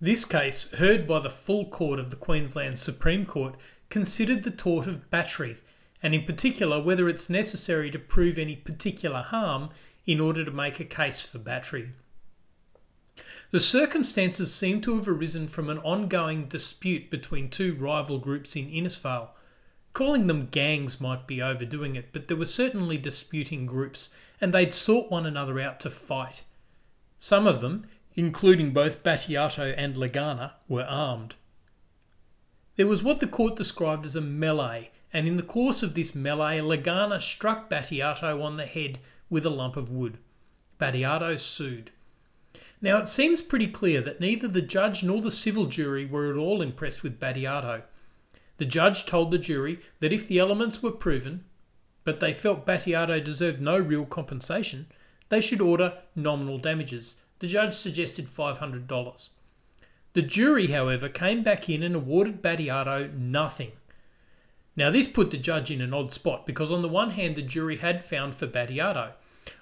This case, heard by the full court of the Queensland Supreme Court, considered the tort of battery, and in particular whether it's necessary to prove any particular harm in order to make a case for battery. The circumstances seem to have arisen from an ongoing dispute between two rival groups in Innisfail. Calling them gangs might be overdoing it, but there were certainly disputing groups, and they'd sought one another out to fight. Some of them, including both Battiato and Lagana, were armed. There was what the court described as a melee, and in the course of this melee, Lagana struck Battiato on the head with a lump of wood. Battiato sued. Now, it seems pretty clear that neither the judge nor the civil jury were at all impressed with Battiato. The judge told the jury that if the elements were proven, but they felt Battiato deserved no real compensation, they should order nominal damages. The judge suggested $500. The jury, however, came back in and awarded Battiato nothing. Now, this put the judge in an odd spot, because on the one hand the jury had found for Battiato.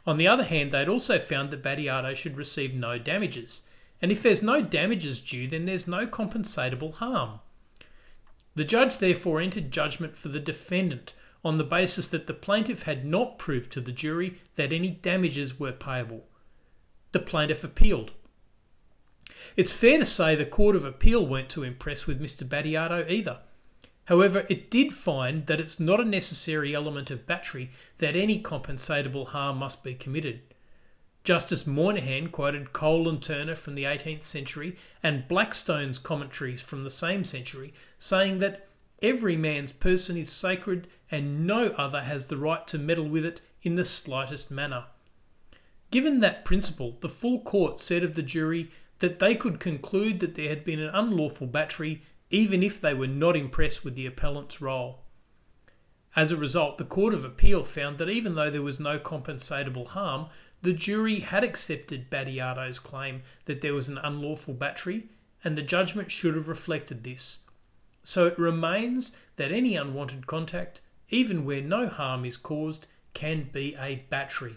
On the other hand, they'd also found that Battiato should receive no damages. And if there's no damages due, then there's no compensatable harm. The judge therefore entered judgment for the defendant on the basis that the plaintiff had not proved to the jury that any damages were payable. The plaintiff appealed. It's fair to say the Court of Appeal weren't too impressed with Mr. Battiato either. However, it did find that it's not a necessary element of battery that any compensatable harm must be committed. Justice Moynihan quoted Cole and Turner from the 18th century and Blackstone's commentaries from the same century, saying that every man's person is sacred and no other has the right to meddle with it in the slightest manner. Given that principle, the full court said of the jury that they could conclude that there had been an unlawful battery even if they were not impressed with the appellant's role. As a result, the Court of Appeal found that even though there was no compensatable harm, the jury had accepted Battiato's claim that there was an unlawful battery, and the judgment should have reflected this. So it remains that any unwanted contact, even where no harm is caused, can be a battery.